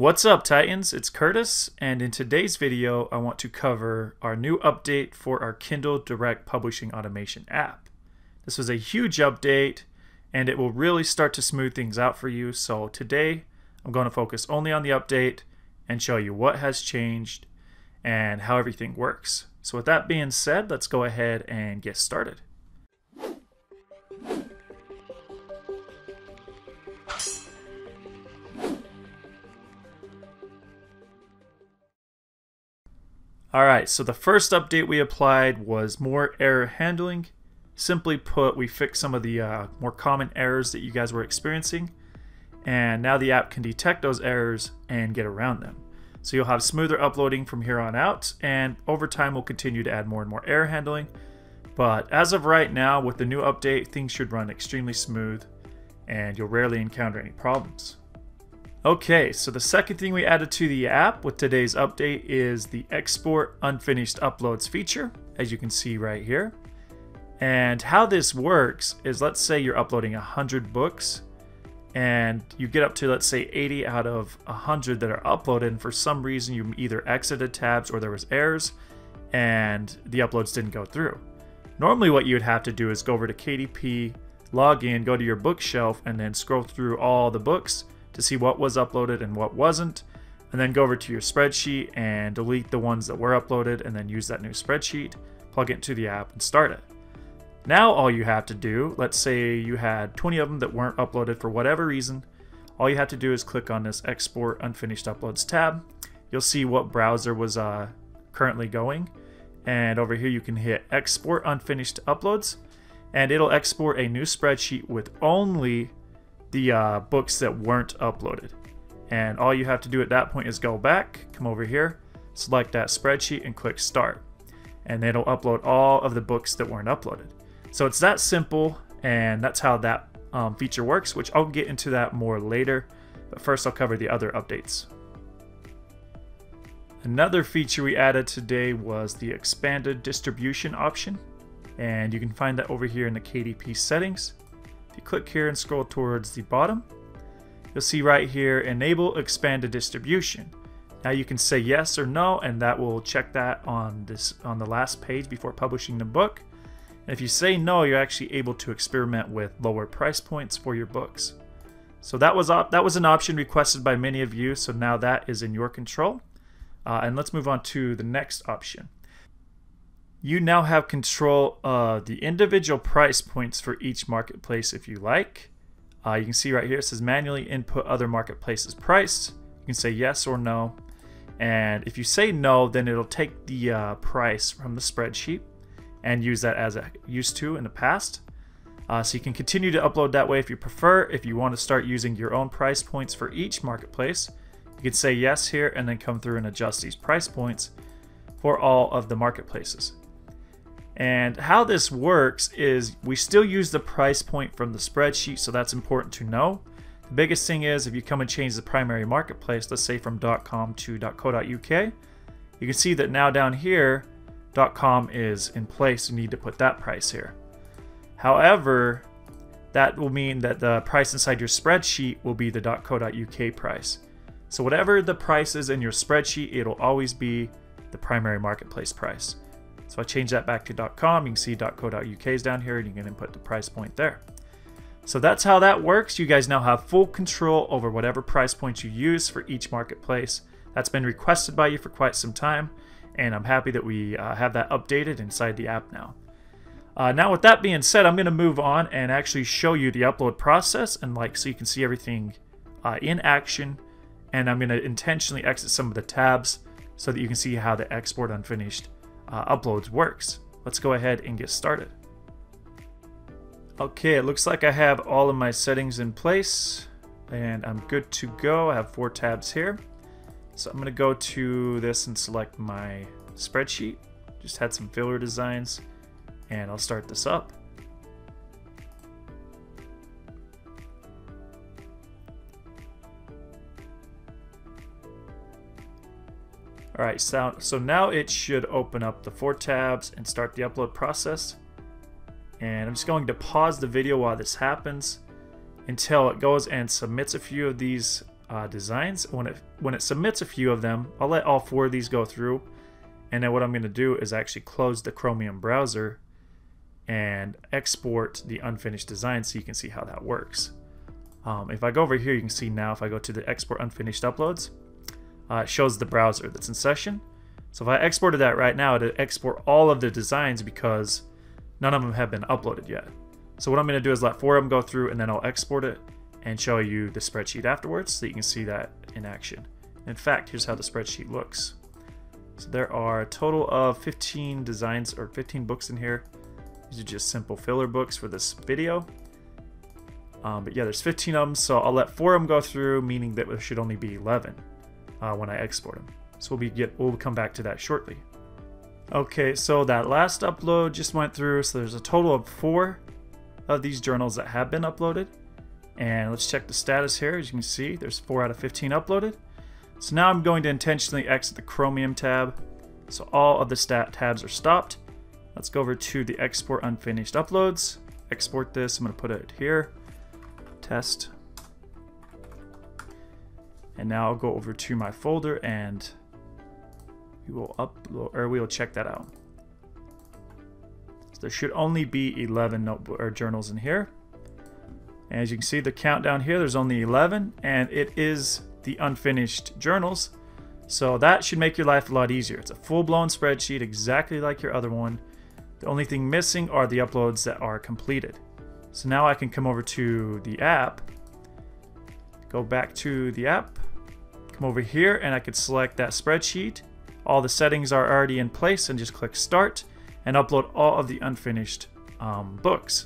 What's up, Titans? It's Curtis, and in today's video I want to cover our new update for our Kindle Direct Publishing Automation app. This was a huge update and it will really start to smooth things out for you, so today I'm going to focus only on the update and show you what has changed and how everything works. So with that being said, let's go ahead and get started. Alright, so the first update we applied was more error handling. Simply put, we fixed some of the more common errors that you guys were experiencing, and now the app can detect those errors and get around them. So you'll have smoother uploading from here on out, and over time we'll continue to add more and more error handling. But as of right now, with the new update, things should run extremely smooth and you'll rarely encounter any problems. Okay, so the second thing we added to the app with today's update is the export unfinished uploads feature, as you can see right here. And how this works is, let's say you're uploading 100 books and you get up to, let's say, 80 out of 100 that are uploaded, and for some reason you either exited tabs or there was errors and the uploads didn't go through. Normally what you would have to do is go over to KDP, log in, go to your bookshelf, and then scroll through all the books to see what was uploaded and what wasn't, and then go over to your spreadsheet and delete the ones that were uploaded, and then use that new spreadsheet, plug it into the app, and start it. Now all you have to do, let's say you had 20 of them that weren't uploaded for whatever reason, all you have to do is click on this Export Unfinished Uploads tab. You'll see what browser was currently going, and over here you can hit Export Unfinished Uploads, and it'll export a new spreadsheet with only the books that weren't uploaded. And all you have to do at that point is go back, come over here, select that spreadsheet, and click start, and it'll upload all of the books that weren't uploaded. So it's that simple, and that's how that feature works, which I'll get into that more later, but first I'll cover the other updates. Another feature we added today was the expanded distribution option, and you can find that over here in the KDP settings. You click here and scroll towards the bottom, you'll see right here, enable expanded distribution. Now you can say yes or no, and that will check that on the last page before publishing the book. And if you say no, you're actually able to experiment with lower price points for your books. So that was an option requested by many of you, so now that is in your control. And let's move on to the next option. You now have control of the individual price points for each marketplace if you like. You can see right here it says manually input other marketplaces price. You can say yes or no. And if you say no, then it'll take the price from the spreadsheet and use that as it used to in the past. So you can continue to upload that way if you prefer. If you want to start using your own price points for each marketplace, you can say yes here and then come through and adjust these price points for all of the marketplaces. And how this works is we still use the price point from the spreadsheet, so that's important to know. The biggest thing is if you come and change the primary marketplace, let's say from .com to .co.uk, you can see that now down here, .com is in place. You need to put that price here. However, that will mean that the price inside your spreadsheet will be the .co.uk price. So whatever the price is in your spreadsheet, it'll always be the primary marketplace price. So I change that back to .com. You can see .co.uk is down here, and you can input the price point there. So that's how that works. You guys now have full control over whatever price points you use for each marketplace. That's been requested by you for quite some time, and I'm happy that we have that updated inside the app now. Now with that being said, I'm going to move on and actually show you the upload process, and so you can see everything in action. And I'm going to intentionally exit some of the tabs so that you can see how the export unfinished uploads works. Let's go ahead and get started. Okay, it looks like I have all of my settings in place and I'm good to go. I have 4 tabs here. So I'm going to go to this and select my spreadsheet. Just had some filler designs, and I'll start this up. All right, so now it should open up the 4 tabs and start the upload process. And I'm just going to pause the video while this happens until it goes and submits a few of these designs. When it submits a few of them, I'll let all four of these go through, and then what I'm going to do is actually close the Chromium browser and export the unfinished design so you can see how that works. If I go over here, you can see now if I go to the export unfinished uploads, it shows the browser that's in session. So if I exported that right now, it'd export all of the designs because none of them have been uploaded yet. So what I'm going to do is let four of them go through, and then I'll export it and show you the spreadsheet afterwards so you can see that in action. In fact, here's how the spreadsheet looks. So there are a total of 15 designs or 15 books in here. These are just simple filler books for this video. But yeah, there's 15 of them, so I'll let four of them go through, meaning that there should only be 11 when I export them. So we'll come back to that shortly. Okay, so that last upload just went through, so there's a total of four of these journals that have been uploaded. And let's check the status here. As you can see, there's 4 out of 15 uploaded. So now I'm going to intentionally exit the Chromium tab. So all of the stat tabs are stopped. Let's go over to the export unfinished uploads. Export this, I'm gonna put it here, test. And now I'll go over to my folder and we will upload, or we will check that out. So there should only be 11 notebook or journals in here. And as you can see, the countdown here, there's only 11, and it is the unfinished journals. So that should make your life a lot easier. It's a full-blown spreadsheet, exactly like your other one. The only thing missing are the uploads that are completed. So now I can come over to the app, go back to the app, come over here, and I could select that spreadsheet. All the settings are already in place, and just click Start and upload all of the unfinished books.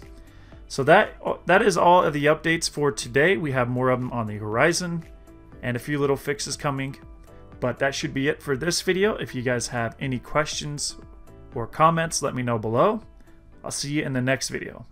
So that is all of the updates for today. We have more of them on the horizon and a few little fixes coming, but that should be it for this video. If you guys have any questions or comments, let me know below. I'll see you in the next video.